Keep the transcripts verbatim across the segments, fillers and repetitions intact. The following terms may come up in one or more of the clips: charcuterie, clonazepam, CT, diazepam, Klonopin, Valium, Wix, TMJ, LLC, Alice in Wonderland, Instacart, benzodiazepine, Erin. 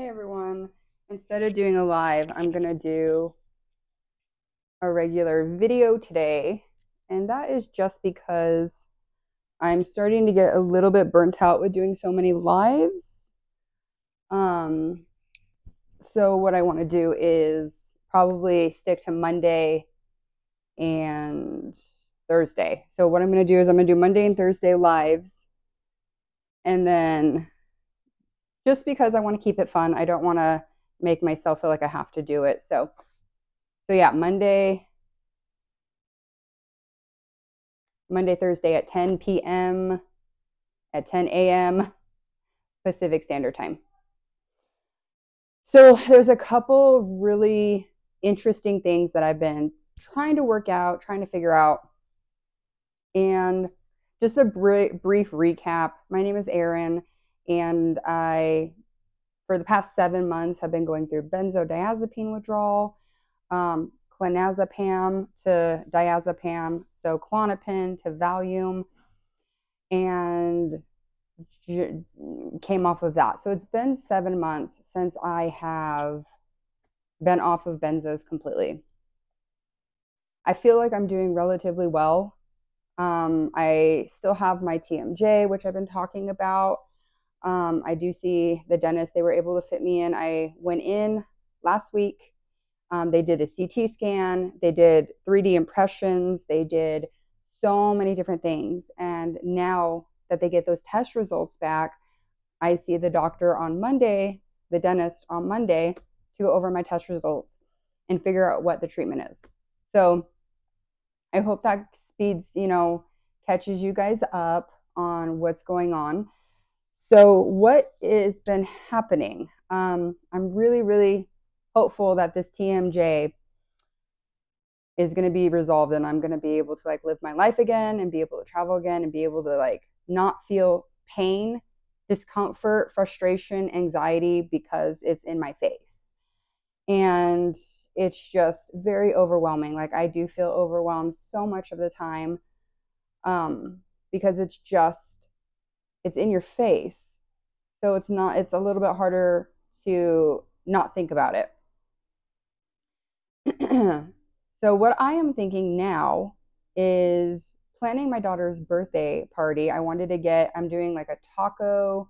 hey everyone, instead of doing a live, I'm gonna do a regular video today. And that is just because I'm starting to get a little bit burnt out with doing so many lives. Um, so what I want to do is probably stick to Monday and Thursday. So what I'm going to do is I'm going to do Monday and Thursday lives. And then just because I want to keep it fun, I don't want to make myself feel like I have to do it. So, so yeah, Monday, Monday, Thursday at ten p m at ten a m Pacific Standard Time. So there's a couple really interesting things that I've been trying to work out, trying to figure out. And just a br brief recap. My name is Erin, and I, for the past seven months, have been going through benzodiazepine withdrawal, um, clonazepam to diazepam, so Klonopin to Valium, and came off of that. So it's been seven months since I have been off of benzos completely. I feel like I'm doing relatively well. Um, I still have my T M J, which I've been talking about. Um, I do see the dentist. They were able to fit me in. I went in last week. Um, they did a C T scan. They did three D impressions. They did so many different things. And now that they get those test results back, I see the doctor on Monday, the dentist on Monday, to go over my test results and figure out what the treatment is. So I hope that speeds, you know, catches you guys up on what's going on. So what has been happening? Um, I'm really, really hopeful that this T M J is going to be resolved, and I'm going to be able to like live my life again and be able to travel again and be able to like not feel pain, discomfort, frustration, anxiety because it's in my face. And it's just very overwhelming. Like I do feel overwhelmed so much of the time um, because it's just, it's in your face. So it's not, it's a little bit harder to not think about it. So what I am thinking now is planning my daughter's birthday party. I wanted to get, I'm doing like a taco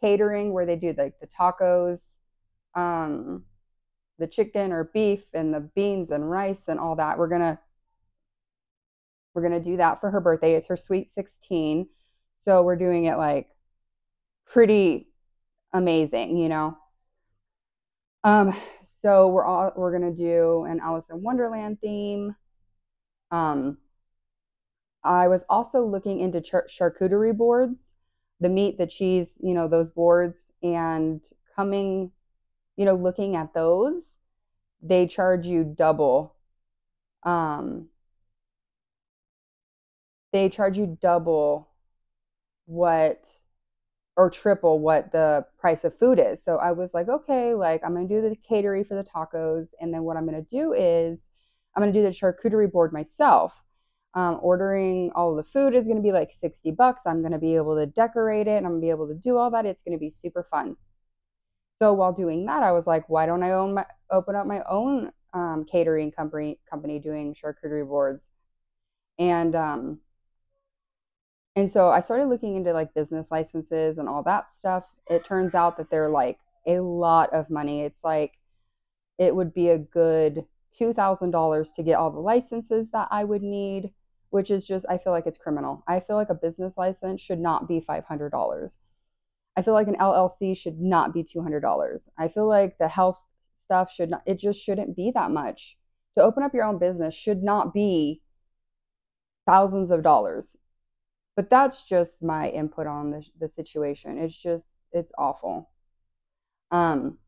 catering where they do like the tacos, um, the chicken or beef and the beans and rice and all that. We're gonna, we're gonna do that for her birthday. It's her sweet sixteen. So we're doing it like pretty amazing, you know? Um, so we're all, we're gonna do an Alice in Wonderland theme. Um, I was also looking into char charcuterie boards, the meat, the cheese, you know, those boards, and coming, you know, looking at those, they charge you double. Um, they charge you double what, or triple what the price of food is. So I was like, okay, like I'm going to do the catering for the tacos. And then what I'm going to do is I'm going to do the charcuterie board myself. Um, ordering all the food is going to be like sixty bucks. I'm going to be able to decorate it, and I'm going to be able to do all that. It's going to be super fun. So while doing that, I was like, why don't I own my, open up my own um, catering company company doing charcuterie boards? And um, and so I started looking into like business licenses and all that stuff. It turns out that they're like a lot of money. It's like it would be a good two thousand dollars to get all the licenses that I would need, which is just, I feel like it's criminal. I feel like a business license should not be five hundred dollars. I feel like an L L C should not be two hundred dollars. I feel like the health stuff should not, it just shouldn't be that much. To open up your own business should not be thousands of dollars. But that's just my input on the, the situation. It's just, it's awful. Um,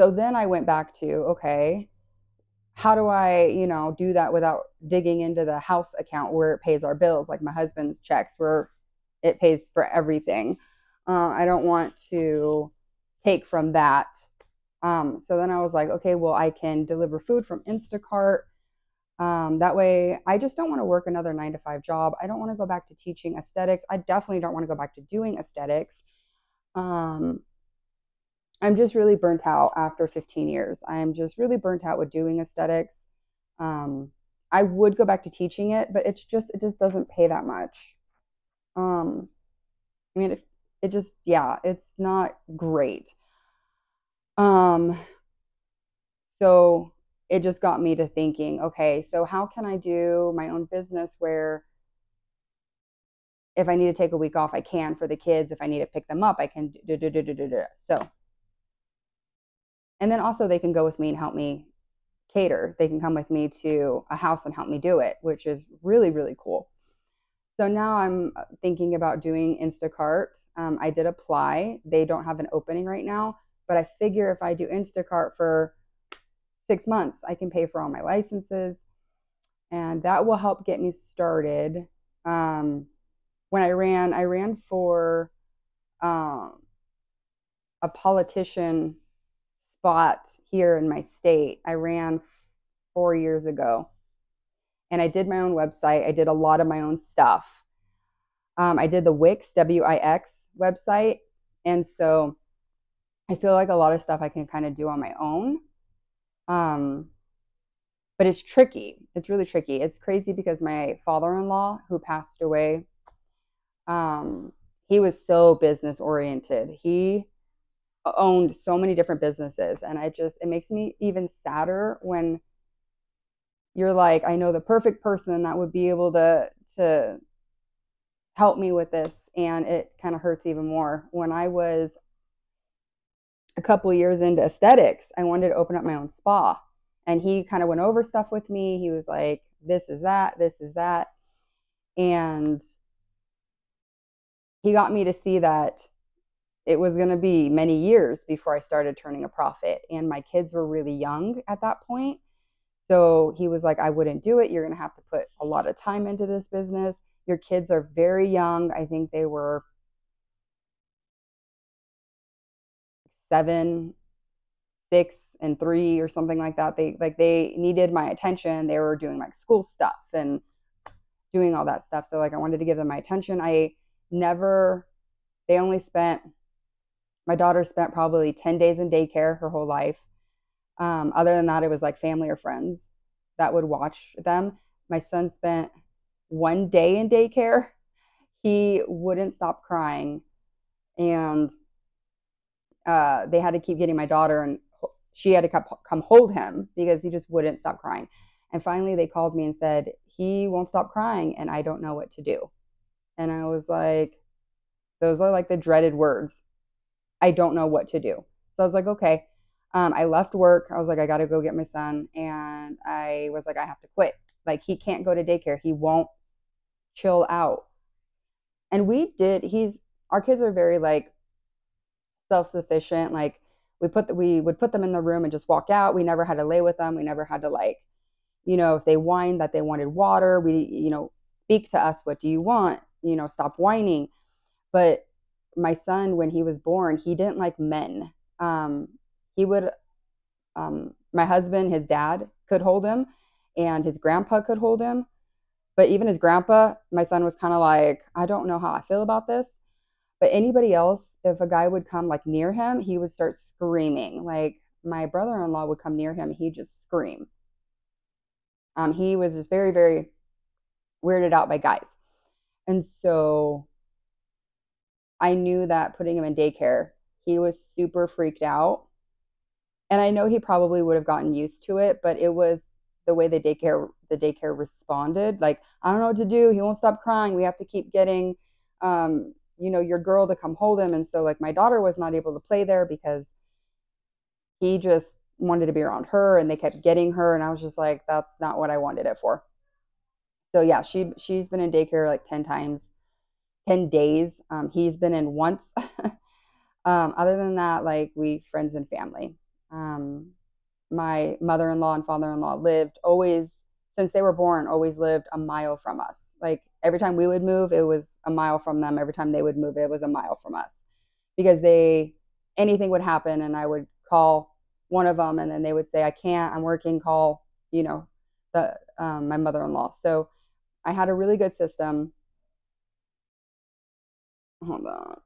so then I went back to, okay, how do I, you know, do that without digging into the house account where it pays our bills, like my husband's checks where it pays for everything. Uh, I don't want to take from that. Um, so then I was like, okay, well, I can deliver food from Instacart. Um, that way, I just don't want to work another nine to five job. I don't want to go back to teaching aesthetics. I definitely don't want to go back to doing aesthetics. Um, I'm just really burnt out after fifteen years. I am just really burnt out with doing aesthetics. Um, I would go back to teaching it, but it's just, it just doesn't pay that much. Um, I mean, it, it just, yeah, it's not great. Um, so it just got me to thinking, okay, so how can I do my own business where if I need to take a week off, I can for the kids. If I need to pick them up, I can do, do, do, do, do, do. So, and then also they can go with me and help me cater. They can come with me to a house and help me do it, which is really, really cool. So now I'm thinking about doing Instacart. Um, I did apply. They don't have an opening right now, but I figure if I do Instacart for six months, I can pay for all my licenses, and that will help get me started. Um, when I ran, I ran for um, a politician spot here in my state. I ran four years ago, and I did my own website. I did a lot of my own stuff. Um, I did the Wix, W I X website, and so I feel like a lot of stuff I can kind of do on my own. Um, but it's tricky. It's really tricky. It's crazy because my father-in-law, who passed away, um, he was so business oriented. He owned so many different businesses, and I just, it makes me even sadder when you're like, I know the perfect person that would be able to, to help me with this. And it kind of hurts even more. When I was a couple years into aesthetics, I wanted to open up my own spa, and he kind of went over stuff with me. He was like, this is that, this is that. And he got me to see that it was going to be many years before I started turning a profit. And my kids were really young at that point. So he was like, I wouldn't do it. You're going to have to put a lot of time into this business. Your kids are very young. I think they were seven, six, and three or something like that. They like they needed my attention. They were doing like school stuff and doing all that stuff. So like I wanted to give them my attention. I never, they only spent, my daughter spent probably ten days in daycare her whole life. Um, other than that, it was like family or friends that would watch them. My son spent one day in daycare. He wouldn't stop crying. And Uh, they had to keep getting my daughter, and she had to come hold him because he just wouldn't stop crying. And finally they called me and said, he won't stop crying and I don't know what to do. And I was like, those are like the dreaded words. I don't know what to do. So I was like, okay. Um, I left work. I was like, I got to go get my son. And I was like, I have to quit. Like, he can't go to daycare. He won't chill out. And we did, he's, our kids are very like, self-sufficient. Like we put the, we would put them in the room and just walk out. We never had to lay with them. We never had to, like, you know, if they whined that they wanted water, we, you know, speak to us. What do you want? You know, stop whining. But my son, when he was born, he didn't like men. Um, he would, um, my husband, his dad could hold him, and his grandpa could hold him. But even his grandpa, my son was kind of like, I don't know how I feel about this. But anybody else, if a guy would come like near him, he would start screaming. Like my brother-in-law would come near him, he'd just scream. Um, he was just very, very weirded out by guys. And so I knew that putting him in daycare, he was super freaked out. And I know he probably would have gotten used to it, but it was the way the daycare, the daycare responded. Like, I don't know what to do. He won't stop crying. We have to keep getting, um, you know, your girl to come hold him. And so like my daughter was not able to play there because he just wanted to be around her, and they kept getting her. And I was just like, that's not what I wanted it for. So yeah, she, she's been in daycare like ten times, ten days. Um, he's been in once. um, other than that, like we friends and family. Um, my mother-in-law and father-in-law lived always since they were born, always lived a mile from us. Like every time we would move, it was a mile from them. Every time they would move, it was a mile from us, because they, anything would happen. And I would call one of them, and then they would say, I can't, I'm working, call, you know, the, um, my mother-in-law. So I had a really good system. Hold on.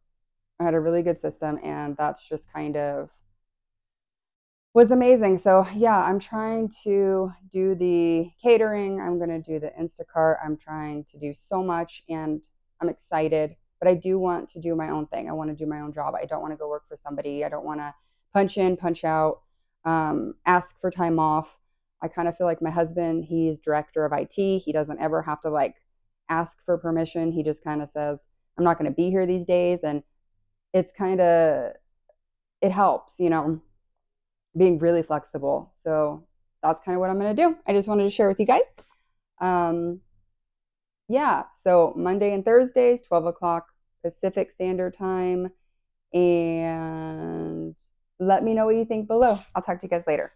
I had a really good system. And that's just kind of was amazing. So yeah, I'm trying to do the catering. I'm going to do the Instacart. I'm trying to do so much and I'm excited, but I do want to do my own thing. I want to do my own job. I don't want to go work for somebody. I don't want to punch in, punch out, um, ask for time off. I kind of feel like my husband, he's director of I T. He doesn't ever have to like ask for permission. He just kind of says, I'm not going to be here these days. And it's kind of, it helps, you know, being really flexible. So that's kind of what I'm going to do. I just wanted to share with you guys. Um, yeah. So Monday and Thursdays, twelve o'clock Pacific Standard Time. And let me know what you think below. I'll talk to you guys later.